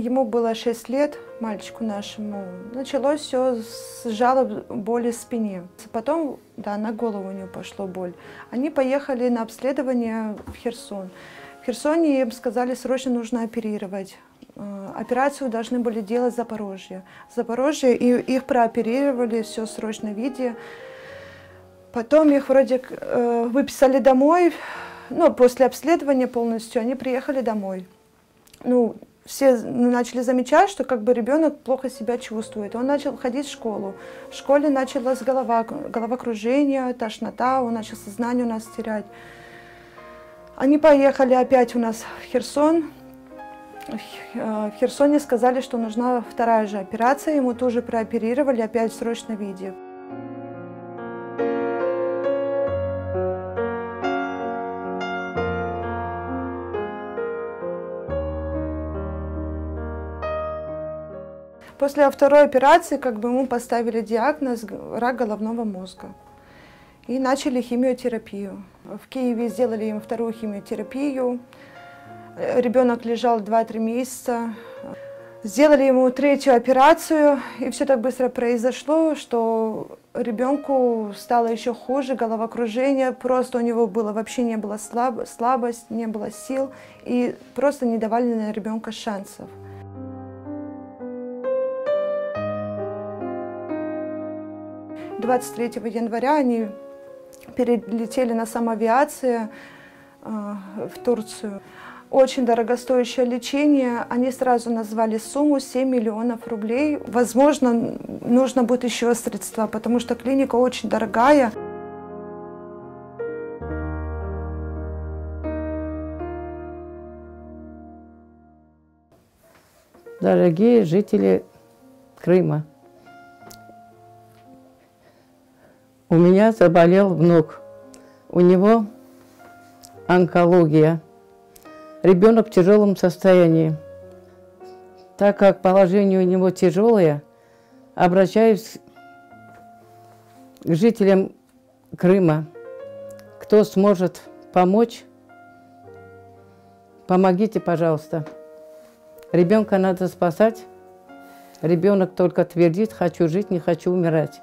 Ему было 6 лет, мальчику нашему. Началось все с жалоб боли в спине. Потом, да, на голову у него пошла боль. Они поехали на обследование в Херсон. В Херсоне им сказали, срочно нужно оперировать. Операцию должны были делать в Запорожье. И их прооперировали все в срочном виде. Потом их вроде выписали домой. Ну, после обследования полностью они приехали домой. Ну, все начали замечать, что как бы ребенок плохо себя чувствует. Он начал ходить в школу. В школе началось головокружение, тошнота, он начал сознание у нас терять. Они поехали опять у нас в Херсон. В Херсоне сказали, что нужна вторая же операция. Ему тоже прооперировали опять в срочном виде. После второй операции как бы ему поставили диагноз рак головного мозга. И начали химиотерапию. В Киеве сделали им вторую химиотерапию. Ребенок лежал 2-3 месяца. Сделали ему третью операцию. И все так быстро произошло, что ребенку стало еще хуже, головокружение. Просто у него было, вообще не было слабость, не было сил. И просто не давали на ребенка шансов. — 23 января они перелетели на самоавиации в Турцию. Очень дорогостоящее лечение. Они сразу назвали сумму 7 миллионов рублей. Возможно, нужно будет еще средства, потому что клиника очень дорогая. Дорогие жители Крыма. У меня заболел внук, у него онкология, ребенок в тяжелом состоянии. Так как положение у него тяжелое, обращаюсь к жителям Крыма. Кто сможет помочь, помогите, пожалуйста. Ребенка надо спасать, ребенок только твердит: хочу жить, не хочу умирать.